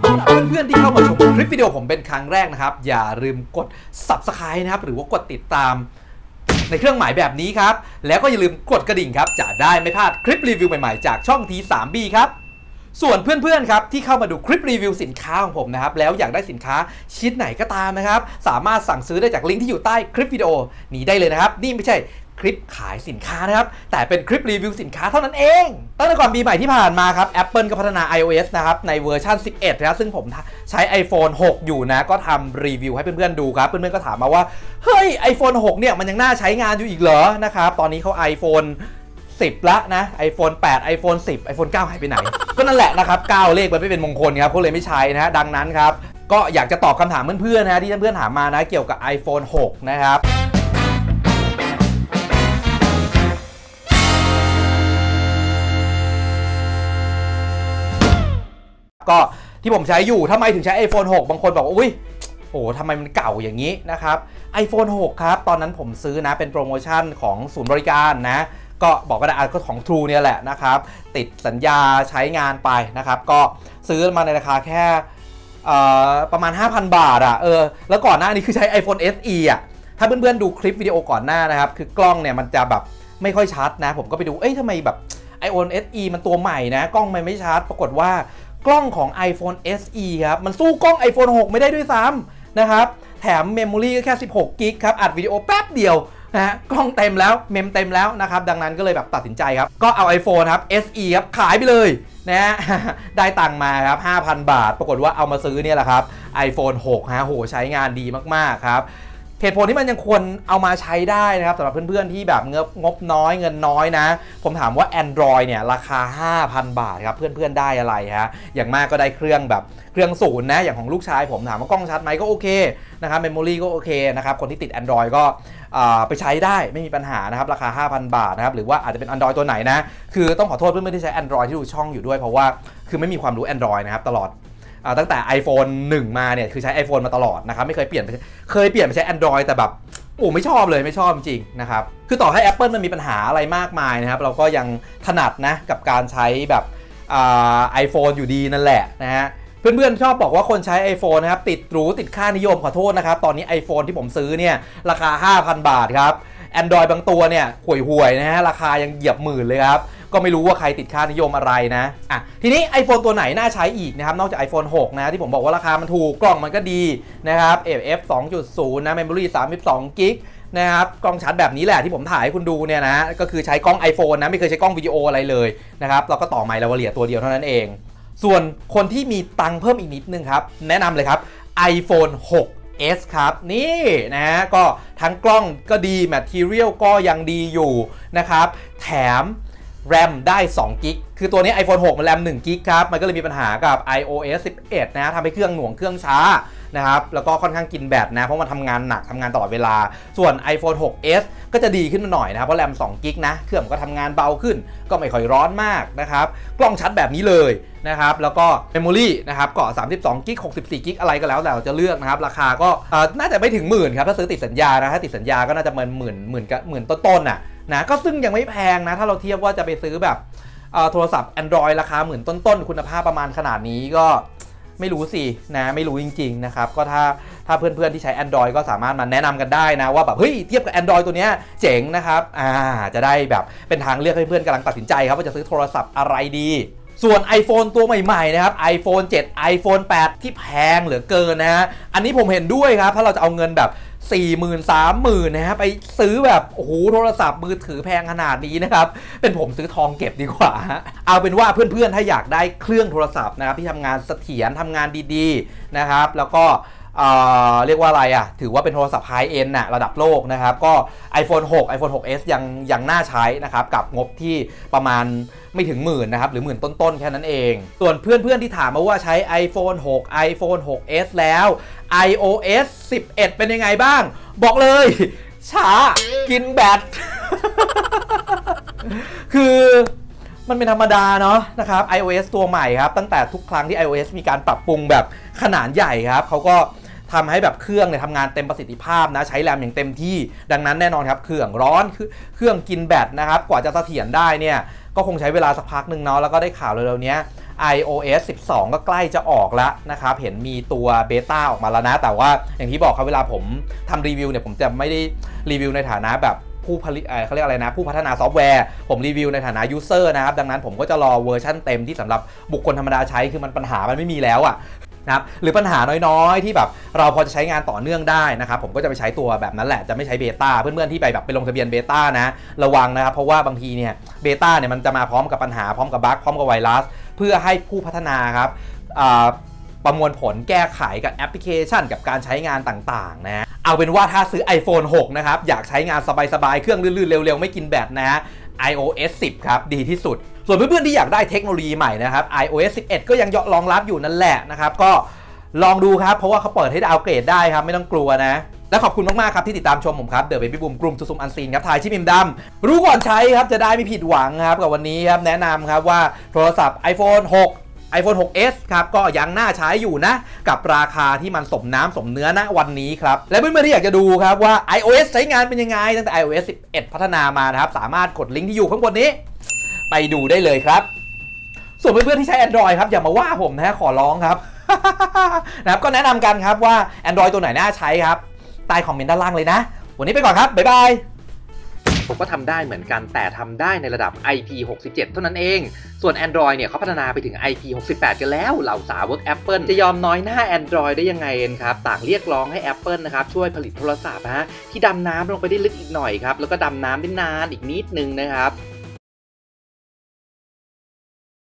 เพื่อนๆที่เข้ามาชมคลิปวิดีโอผมเป็นครั้งแรกนะครับอย่าลืมกด Subscribe นะครับหรือว่ากดติดตามในเครื่องหมายแบบนี้ครับแล้วก็อย่าลืมกดกระดิ่งครับจะได้ไม่พลาดคลิปรีวิวใหม่ๆจากช่อง T3B ครับส่วนเพื่อนๆครับที่เข้ามาดูคลิปรีวิวสินค้าของผมนะครับแล้วอยากได้สินค้าชิ้นไหนก็ตามนะครับสามารถสั่งซื้อได้จากลิงก์ที่อยู่ใต้คลิปวิดีโอนี้ได้เลยนะครับนี่ไม่ใช่คลิปขายสินค้านะครับแต่เป็นคลิปรีวิวสินค้าเท่านั้นเองตั้งแต่ก่อนปีใหม่ที่ผ่านมาครับ Apple ก็พัฒนา iOS นะครับในเวอร์ชัน 11 นะครับซึ่งผมใช้ iPhone 6 อยู่นะก็ทำรีวิวให้เพื่อนๆดูครับเพื่อนๆก็ถามมาว่าเฮ้ย iPhone 6 เนี่ยมันยังน่าใช้งานอยู่อีกเหรอนะครับตอนนี้เขา iPhone 10 ละนะ iPhone 8 iPhone 10 iPhone 9 หายไปไหน ก็นั่นแหละนะครับ9เลขมันไม่เป็นมงคลครับเขาเลยไม่ใช้นะดังนั้นครับก็อยากจะตอบคำถามเพื่อนๆนะที่เพื่อนๆถามมานะเกี่ยวกับ iPhone 6 นะครับก็ที่ผมใช้อยู่ทำไมถึงใช้ iPhone 6 บางคนบอกว่าอุ๊ยโอ้ทำไมมันเก่าอย่างนี้นะครับ iPhone 6 ครับตอนนั้นผมซื้อนะเป็นโปรโมชั่นของศูนย์บริการนะก็บอกว่าก็ของ True เนี่ยแหละนะครับติดสัญญาใช้งานไปนะครับก็ซื้อมาในราคาแค่ประมาณ 5,000 บาทอ่ะแล้วก่อนหน้านี้คือใช้ iPhone SE อ่ะถ้าเพื่อนๆดูคลิปวิดีโอก่อนหน้านะครับคือกล้องเนี่ยมันจะแบบไม่ค่อยชัดนะผมก็ไปดูเอ้ยทำไมแบบ iPhone SE มันตัวใหม่นะกล้องมันไม่ชัดปรากฏว่ากล้องของ iPhone SE ครับมันสู้กล้อง iPhone 6 ไม่ได้ด้วยซ้ำนะครับแถมเมมโมรีก็แค่16กิกครับอัดวิดีโอแป๊บเดียวนะฮะกล้องเต็มแล้วเมมเต็มแล้วนะครับดังนั้นก็เลยแบบตัดสินใจครับก็เอา iPhone ครับ SE ครับขายไปเลยนะฮะได้ตังค์มาครับ 5,000 บาทปรากฏว่าเอามาซื้อเนี่ยแหละครับ iPhone 6 ฮะโหใช้งานดีมากๆครับเหตุผลที่มันยังควรเอามาใช้ได้นะครับสำหรับเพื่อนๆที่แบบงบน้อยเงินน้อยนะผมถามว่า Android เนี่ยราคา 5,000 บาทครับเพื่อนๆได้อะไรฮะอย่างมากก็ได้เครื่องแบบเครื่องศูนย์นะอย่างของลูกชายผมถามว่ากล้องชัดไหมก็โอเคนะครับเมมโมรี่ก็โอเคนะครับคนที่ติด Android ก็ไปใช้ได้ไม่มีปัญหานะครับราคา 5,000 บาทนะครับหรือว่าอาจจะเป็น Android ตัวไหนนะคือต้องขอโทษเพื่อนๆที่ใช้ Android ที่ดูช่องอยู่ด้วยเพราะว่าคือไม่มีความรู้ Android นะครับตลอดตั้งแต่ iPhone 1 มาเนี่ยคือใช้ iPhone มาตลอดนะครับไม่เคยเปลี่ยนไปใช้ Android แต่แบบโอ้ไม่ชอบเลยไม่ชอบจริงนะครับคือต่อให้ Apple มันมีปัญหาอะไรมากมายนะครับเราก็ยังถนัดนะกับการใช้แบบiPhone อยู่ดีนั่นแหละนะฮะเพื่อนๆชอบบอกว่าคนใช้ iPhone นะครับติดหรูติดค่านิยมขอโทษนะครับตอนนี้ iPhone ที่ผมซื้อเนี่ยราคา 5,000 บาทครับ Android บางตัวเนี่ยห่วยๆนะฮะราคายังเหยียบหมื่นเลยครับก็ไม่รู้ว่าใครติดค่านิยมอะไรนะทีนี้ iPhone ตัวไหนน่าใช้อีกนะครับนอกจาก iPhone 6 นะที่ผมบอกว่าราคามันถูกกล่องมันก็ดีนะครับ AF 2.0 นะ Memory 32 กิกนะครับกล้องชัดแบบนี้แหละที่ผมถ่ายให้คุณดูเนี่ยนะก็คือใช้กล้อง iPhone นะไม่เคยใช้กล้องวิดีโออะไรเลยนะครับเราก็ต่อไมค์ลาวาเลียตัวเดียวเท่านั้นเองส่วนคนที่มีตังเพิ่มอีกนิดนึงครับแนะนำเลยครับ iPhone 6s ครับนี่นะก็ทั้งกล้องก็ดี Material ก็ยังดีอยู่นะครับแถมแรมได้2กิกคือตัวนี้ iPhone 6 มันแรม1กิกครับมันก็เลยมีปัญหากับ iOS 11 นะทำให้เครื่องหน่วงเครื่องช้านะครับแล้วก็ค่อนข้างกินแบตนะเพราะมันทำงานหนักทำงานตลอดเวลาส่วน iPhone 6s ก็จะดีขึ้นมาหน่อยนะครับเพราะแรม2กิกนะเครื่องก็ทำงานเบาขึ้นก็ไม่ค่อยร้อนมากนะครับกล้องชัดแบบนี้เลยนะครับแล้วก็เมมโมรี่นะครับก็32กิก64กิกอะไรก็แล้วแต่เราจะเลือกนะครับราคาก็น่าจะไม่ถึงหมื่นครับถ้าซื้อติดสัญญานะถ้าติดสัญญาก็น่าจะเหมือนหมื่นต้นๆอ่ะนะก็ซึ่งยังไม่แพงนะถ้าเราเทียบว่าจะไปซื้อแบบโทรศัพท์ Android ราคาหมื่นต้นๆคุณภาพประมาณขนาดนี้ก็ไม่รู้สินะไม่รู้จริงๆนะครับก็ถ้าเพื่อนๆที่ใช้ Android ก็สามารถมาแนะนำกันได้นะว่าแบบเฮ้ยเทียบกับ Android ตัวเนี้ยเจ๋งนะครับจะได้แบบเป็นทางเลือกให้เพื่อนกำลังตัดสินใจครับว่าจะซื้อโทรศัพท์อะไรดีส่วน iPhone ตัวใหม่ๆนะครับ iPhone 7 iPhone 8 ที่แพงเหลือเกินนะฮะอันนี้ผมเห็นด้วยครับถ้าเราจะเอาเงินแบบ40,000 30,000นะฮะไปซื้อแบบโอ้โหโทรศัพท์มือถือแพงขนาดนี้นะครับเป็นผมซื้อทองเก็บดีกว่าเอาเป็นว่าเพื่อนๆถ้าอยากได้เครื่องโทรศัพท์นะครับที่ทำงานเสถียรทำงานดีๆนะครับแล้วก็เรียกว่าอะไรอ่ะถือว่าเป็นโทรศัพท์ไฮเอ็นด์นะระดับโลกนะครับก็ iPhone 6 iPhone 6s ยังน่าใช้นะครับกับงบที่ประมาณไม่ถึงหมื่นนะครับหรือหมื่นต้นๆแค่นั้นเองส่วนเพื่อนๆที่ถามมาว่าใช้ iPhone 6 iPhone 6s แล้ว iOS 11 เป็นยังไงบ้างบอกเลยช้ากินแบต คือมันเป็นธรรมดาเนาะนะครับ iOS ตัวใหม่ครับตั้งแต่ทุกครั้งที่ iOS มีการปรับปรุงแบบขนาดใหญ่ครับเขาก็ทำให้แบบเครื่องเนี่ยทำงานเต็มประสิทธิภาพนะใช้แรมอย่างเต็มที่ดังนั้นแน่นอนครับเครื่องร้อนเครื่องกินแบตนะครับกว่าจะเสถียรได้เนี่ยก็คงใช้เวลาสักพักหนึ่งเนาะแล้วก็ได้ข่าวเร็วๆนี้ iOS 12 ก็ใกล้จะออกแล้วนะครับเห็นมีตัวเบต้าออกมาแล้วนะแต่ว่าอย่างที่บอกครับเวลาผมทำรีวิวเนี่ยผมจะไม่ได้รีวิวในฐานะแบบผู้ผลิตเขาเรียกอะไรนะผู้พัฒนาซอฟต์แวร์ผมรีวิวในฐานะยูเซอร์นะครับดังนั้นผมก็จะรอเวอร์ชั่นเต็มที่สำหรับบุคคลธรรมดาใช้คือมันปัญหามันไม่มีแล้วอ่ะนะครับหรือปัญหาน้อยๆที่แบบเราพอจะใช้งานต่อเนื่องได้นะครับผมก็จะไปใช้ตัวแบบนั้นแหละจะไม่ใช้เบต้าเพื่อนๆที่ไปแบบไปลงทะเบียนเบต้านะระวังนะครับเพราะว่าบางทีเนี่ยเบต้าเนี่ยมันจะมาพร้อมกับปัญหาพร้อมกับบั๊กพร้อมกับไวรัสเพื่อให้ผู้พัฒนาครับประมวลผลแก้ไขกับแอปพลิเคชันกับการใช้งานต่างๆนะเอาเป็นว่าถ้าซื้อ iPhone 6 นะครับอยากใช้งานสบายๆเครื่องลื่นๆเร็วๆไม่กินแบตนะฮะ iOS 10 ครับดีที่สุดส่วนเพื่อนๆที่อยากได้เทคโนโลยีใหม่นะครับ iOS 11 ก็ยังรองรับอยู่นั่นแหละนะครับก็ลองดูครับเพราะว่าเขาเปิดให้ดาวน์เกรดได้ครับไม่ต้องกลัวนะและขอบคุณมากๆครับที่ติดตามชมผมครับเดอะเบบี้บูมกลุ่มซุ่มอันซีนครับถ่ายชิมิมดำรู้ก่อนใช้ครับจะได้ไม่ผิดหวังครับกับวันนี้ครับแนะนำครับว่าโทรศัพท์ iPhone 6iPhone 6s ครับก็ยังน่าใช้อยู่นะกับราคาที่มันสมน้ำสมเนื้อณวันนี้ครับและเพื่อนๆที่อยากจะดูครับว่า iOS ใช้งานเป็นยังไงตั้งแต่ iOS 11 พัฒนามานะครับสามารถกดลิงก์ที่อยู่ข้างบนนี้ไปดูได้เลยครับส่วนเพื่อนๆที่ใช้ Android ครับอย่ามาว่าผมนะขอร้องครับ นะครับก็แนะนำกันครับว่า Android ตัวไหนน่าใช้ครับใต้คอมเมนต์ด้านล่างเลยนะวันนี้ไปก่อนครับบ๊ายบายผมก็ทำได้เหมือนกันแต่ทำได้ในระดับ IP67 เท่านั้นเองส่วน Android เนี่ยเขาพัฒนาไปถึง IP68 กันแล้วเหล่าสาวก Apple จะยอมน้อยหน้า Android ได้ยังไงครับต่างเรียกร้องให้ Apple นะครับช่วยผลิตโทรศัพท์ที่ดำน้ำลงไปได้ลึกอีกหน่อยครับแล้วก็ดำน้ำได้นานอีกนิดนึงนะครับ